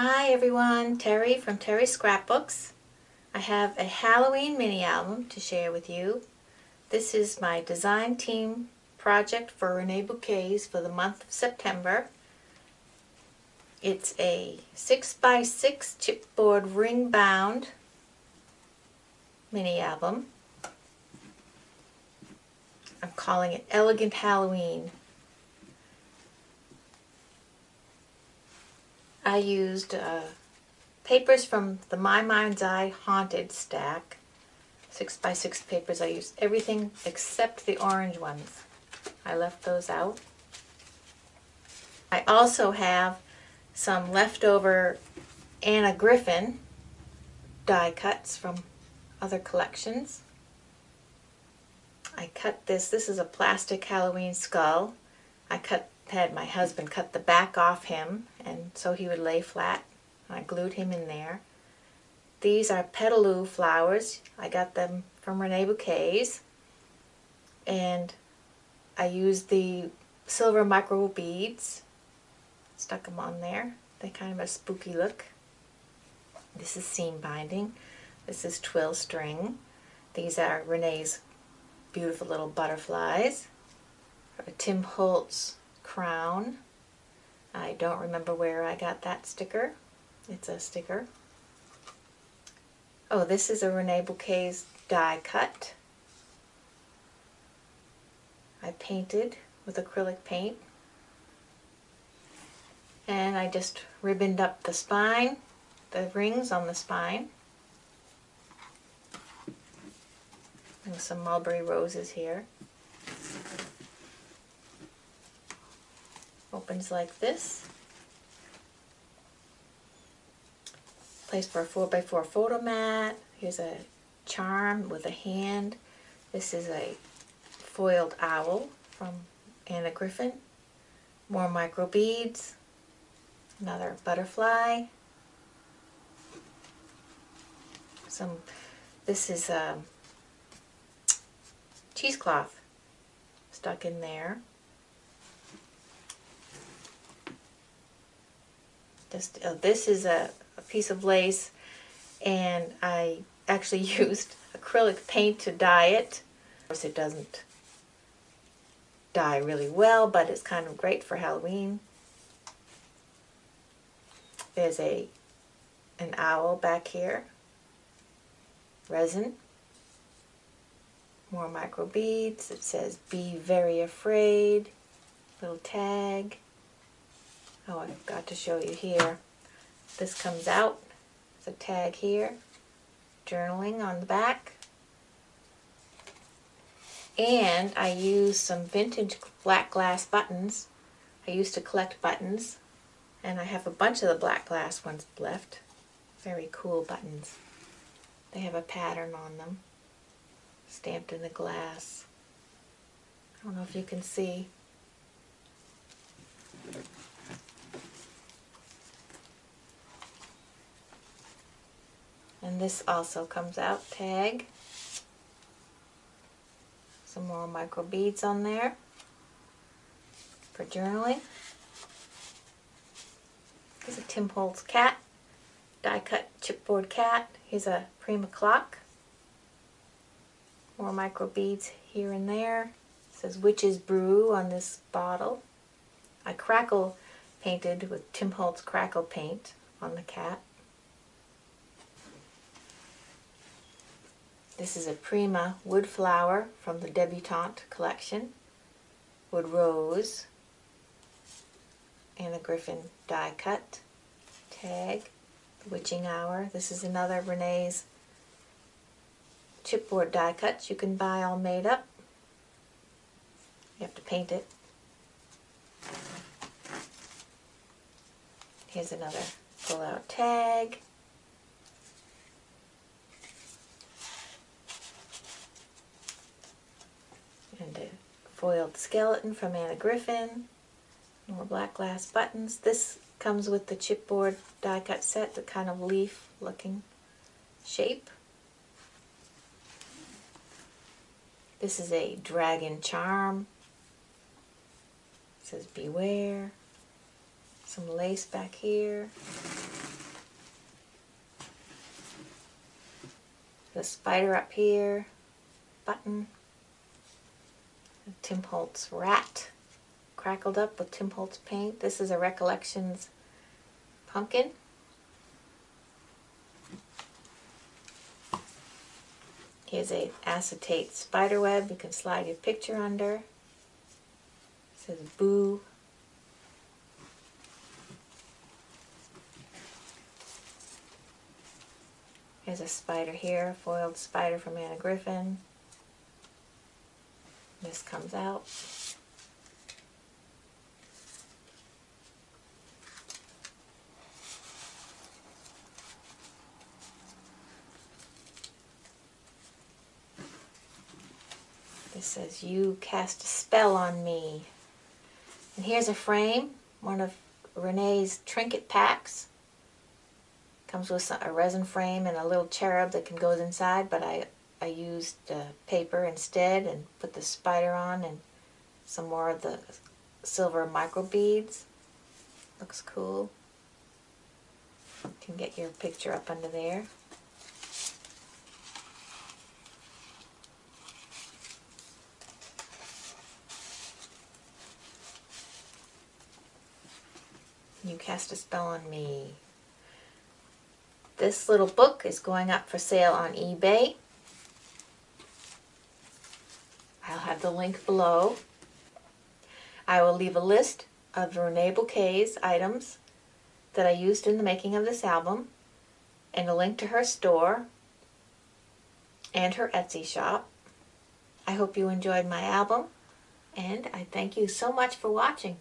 Hi everyone, Terry from Terry Scrapbooks. I have a Halloween mini album to share with you. This is my design team project for Reneabouquets for the month of September. It's a 6x6 chipboard ring bound mini album. I'm calling it Elegant Halloween. I used papers from the My Mind's Eye Haunted stack, 6x6 papers. I used everything except the orange ones. I left those out. I also have some leftover Anna Griffin die cuts from other collections. I cut this is a plastic Halloween skull. I had my husband cut the back off him and so he would lay flat. I glued him in there. These are Petaloo flowers. I got them from Reneabouquets, and I used the silver micro beads, stuck them on there. They're kind of a spooky look. This is seam binding. This is twill string. These are Renee's beautiful little butterflies. A Tim Holtz crown. I don't remember where I got that sticker. It's a sticker. Oh, this is a Reneabouquets die cut. I painted with acrylic paint. And I just ribboned up the spine, the rings on the spine. And some mulberry roses here. Opens like this. Place for a 4x4 photo mat. Here's a charm with a hand. This is a foiled owl from Anna Griffin. More micro beads. Another butterfly. This is a cheesecloth stuck in there. This is a piece of lace, and I actually used acrylic paint to dye it. Of course, it doesn't dye really well, but it's kind of great for Halloween. There's an owl back here. Resin. More micro beads. It says, "Be very afraid." Little tag. Oh, I forgot to show you here. This comes out. There's a tag here. Journaling on the back. And I used some vintage black glass buttons. I used to collect buttons. And I have a bunch of the black glass ones left. Very cool buttons. They have a pattern on them. Stamped in the glass. I don't know if you can see. And this also comes out, tag. Some more micro beads on there for journaling. Here's a Tim Holtz cat, die cut chipboard cat. Here's a Prima clock. More micro beads here and there. It says Witch's Brew on this bottle. I crackle painted with Tim Holtz crackle paint on the cat. This is a Prima wood flower from the Debutante collection. Wood rose. Anna Griffin die cut. Tag. The Witching Hour. This is another Renee's chipboard die cuts you can buy all made up. You have to paint it. Here's another pull out tag. And a foiled skeleton from Anna Griffin. More black glass buttons. This comes with the chipboard die cut set, the kind of leaf looking shape. This is a dragon charm. It says beware. Some lace back here. the spider up here, button, a Tim Holtz rat crackled up with Tim Holtz paint. This is a Recollections pumpkin. Here's a acetate spider web you can slide your picture under. It says boo. Here's a spider here, foiled spider from Anna Griffin. This comes out. This says, "You cast a spell on me." And here's a frame, one of Renee's trinket packs. Comes with a resin frame and a little cherub that can go inside, but I used paper instead and put the spider on and some more of the silver micro beads. Looks cool. You can get your picture up under there. "You cast a spell on me." This little book is going up for sale on eBay. I'll have the link below. I will leave a list of Reneabouquets items that I used in the making of this album, and a link to her store and her Etsy shop. I hope you enjoyed my album, and I thank you so much for watching.